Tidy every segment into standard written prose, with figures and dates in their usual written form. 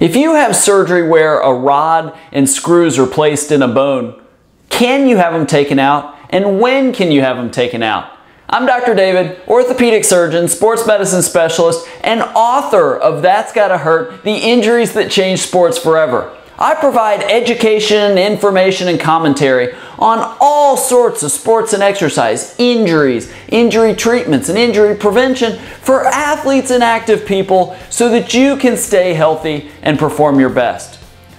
If you have surgery where a rod and screws are placed in a bone, can you have them taken out? And when can you have them taken out? I'm Dr. David, orthopedic surgeon, sports medicine specialist, and author of That's Gotta Hurt, The Injuries That Changed Sports Forever. I provide education, information, and commentary on all sorts of sports and exercise, injuries, injury treatments, and injury prevention for athletes and active people so that you can stay healthy and perform your best.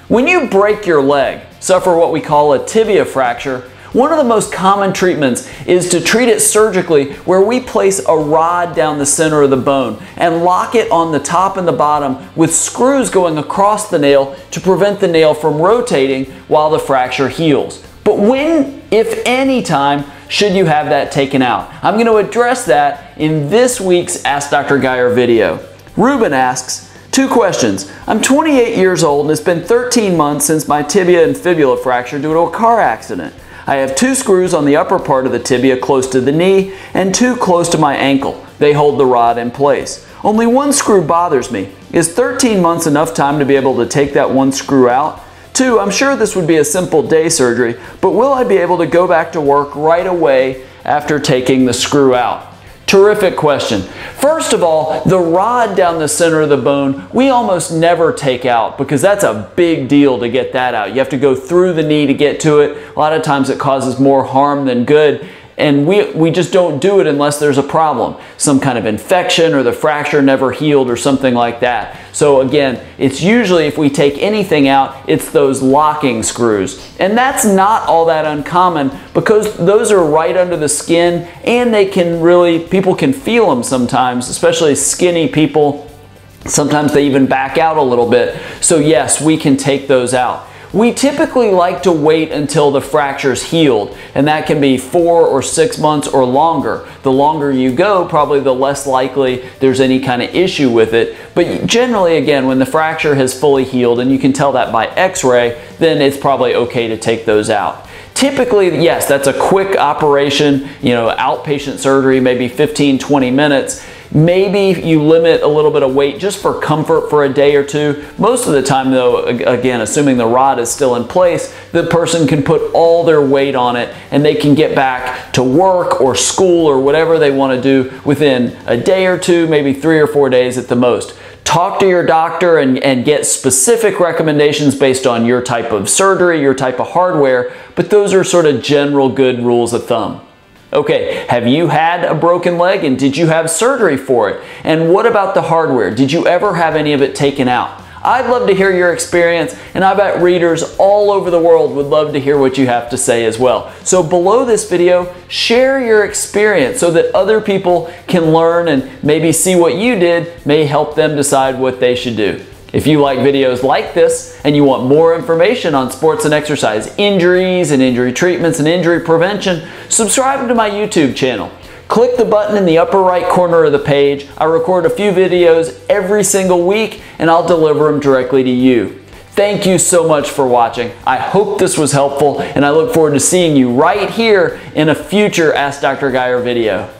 When you break your leg, suffer what we call a tibia fracture, one of the most common treatments is to treat it surgically, where we place a rod down the center of the bone and lock it on the top and the bottom with screws going across the nail to prevent the nail from rotating while the fracture heals. But when, if any time, should you have that taken out? I'm going to address that in this week's Ask Dr. Geier video. Ruben asks, two questions. I'm 28 years old and it's been 13 months since my tibia and fibula fracture due to a car accident. I have two screws on the upper part of the tibia close to the knee and two close to my ankle. They hold the rod in place. Only one screw bothers me. Is 13 months enough time to be able to take that one screw out? Two, I'm sure this would be a simple day surgery, but will I be able to go back to work right away after taking the screw out? Terrific question. First of all, the rod down the center of the bone, we almost never take out because that's a big deal to get that out. You have to go through the knee to get to it. A lot of times it causes more harm than good, and we just don't do it unless there's a problem. Some kind of infection or the fracture never healed or something like that. So again, it's usually, if we take anything out, it's those locking screws. And that's not all that uncommon because those are right under the skin, and they can really, people can feel them sometimes, especially skinny people. Sometimes they even back out a little bit. So yes, we can take those out. We typically like to wait until the fracture's healed, and that can be 4 or 6 months or longer. The longer you go, probably the less likely there's any kind of issue with it. But generally, again, when the fracture has fully healed, and you can tell that by x-ray, then it's probably okay to take those out. Typically, yes, that's a quick operation, you know, outpatient surgery, maybe 15, 20 minutes. Maybe you limit a little bit of weight just for comfort for a day or two. Most of the time though, again, assuming the rod is still in place, the person can put all their weight on it and they can get back to work or school or whatever they want to do within a day or two, maybe 3 or 4 days at the most. Talk to your doctor and get specific recommendations based on your type of surgery, your type of hardware, but those are sort of general good rules of thumb. Okay, have you had a broken leg and did you have surgery for it? And what about the hardware? Did you ever have any of it taken out? I'd love to hear your experience, and I bet readers all over the world would love to hear what you have to say as well. So below this video, share your experience so that other people can learn, and maybe see what you did may help them decide what they should do. If you like videos like this and you want more information on sports and exercise injuries and injury treatments and injury prevention, subscribe to my YouTube channel. Click the button in the upper right corner of the page. I record a few videos every single week and I'll deliver them directly to you. Thank you so much for watching. I hope this was helpful, and I look forward to seeing you right here in a future Ask Dr. Geier video.